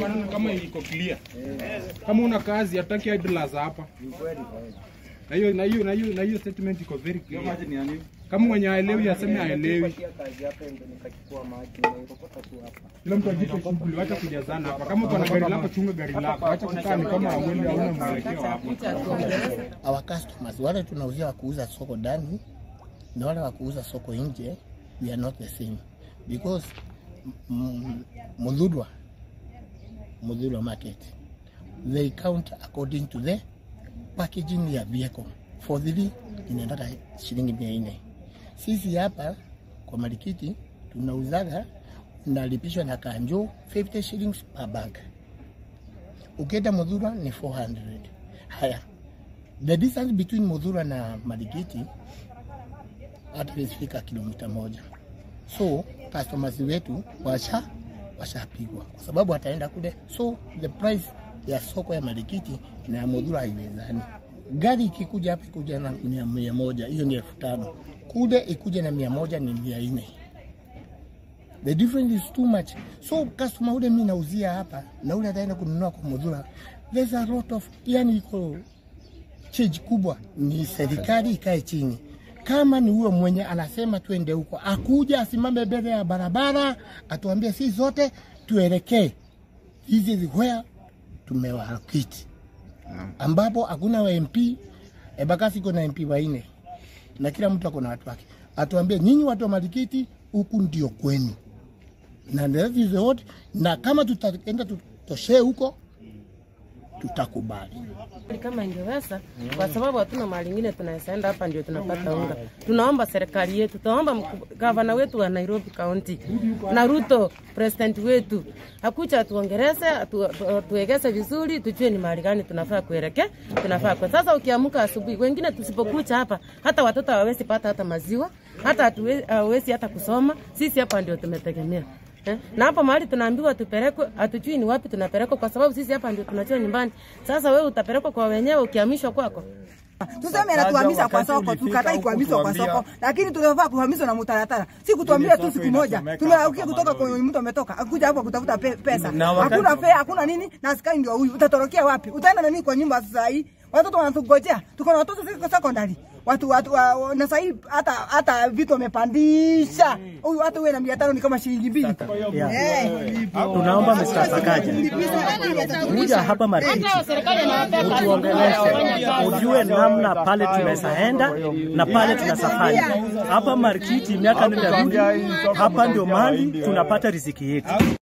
maneno kama iko clear. Kama una kazi hataki idlers hapa. Na hiyo statement iko very clear. Kama mwenye haelewi aseme haelewi. Kila mtu ajipe shughuli, acha kujazana hapa. Kama uko na gari lako chunga gari lako. Acha kukani kama huende hauna mwelekeo hapo. Our customers wale tunauzia wa kuuza soko ndani na wale wa kuuza soko nje, we are not the same because Mudhurwa market, they count according to the packaging ya vehicle. Fodhili inataka shilingi 400. Sisi hapa kwa marikiti tunauzaga unalipishwa na kanjo 50 shillings per bag. Ukenda Mudhurwa ni 400. Haya, the distance between Mudhurwa na marikiti at least fika kilomita moja. So customers wetu washapigwa kwa sababu ataenda kule, so the price ya soko ya marikiti na ya Mudhurwa haiwezani. Gari ikikuja hapa ikuja na 100, hiyo ni 5000. Kule ikuja na 100 ni 400. The difference is too much. So customer ule mimi nauzia hapa na ule ataenda kununua kwa Mudhurwa, there's a lot of, yani iko change kubwa. Ni serikali ikae chini. Kama ni huyo mwenye anasema tuende huko, akuja asimame mbele ya barabara, atuambie sisi zote tuelekee. Hizi zikwea tumewalokiti. Ambapo hakuna wa MP, Embakasi kuna MP waine. Na kila mtu akona watu wake. Atuambie nyinyi watu wa marikiti huku ndio kwenu. Na hizi zote, na kama tutaenda tutoshee huko tutakubali. Kama ingeweza, kwa sababu hatuna mahali nyingine tunaenda, hapa ndio tunapata unga. Tunaomba serikali yetu, tunaomba governor wetu wa Nairobi County na Ruto president wetu akuja atuongeleze, tuegeze vizuri, tujue ni mahali gani tunafaa kuelekea. Tunafaa kwa sasa ukiamka asubuhi, wengine tusipokuja hapa hata watoto hawawezi pata hata maziwa, hata hawawezi hata kusoma. Sisi hapa ndio tumetegemea. Na hapa mahali tunaambiwa tupelekwe, hatujui ni wapi tunapelekwa kwa sababu sisi hapa ndio tunachia nyumbani. Sasa wewe utapelekwa kwa wenyewe ukihamishwa kwako. Tuseme anatuhamisha kwa soko, tukatai kuhamishwa kwa soko, lakini tunafaa kuhamishwa na mtaratara. Si kutuambia tu siku moja. Tumeaukia kutoka kwa mtu ametoka, akuja hapa kutafuta pesa. Hakuna fare, hakuna nini, na askari ndio huyu. Utatorokea wapi? Utaenda na nini kwa nyumba sasa hii? Watoto wanatugojea. Tuko na watoto sisi kwa sekondari. Watu na sahi hata vitu wamepandisha. Huyu hata uwe na 500 ni kama shilingi 2. Tunaomba Mr. Sakaja kuja hapa marikiti. Ujue namna pale tunaenda na pale tunasafari. Hapa marikiti miaka ndio hapa ndio mahali tunapata riziki yetu.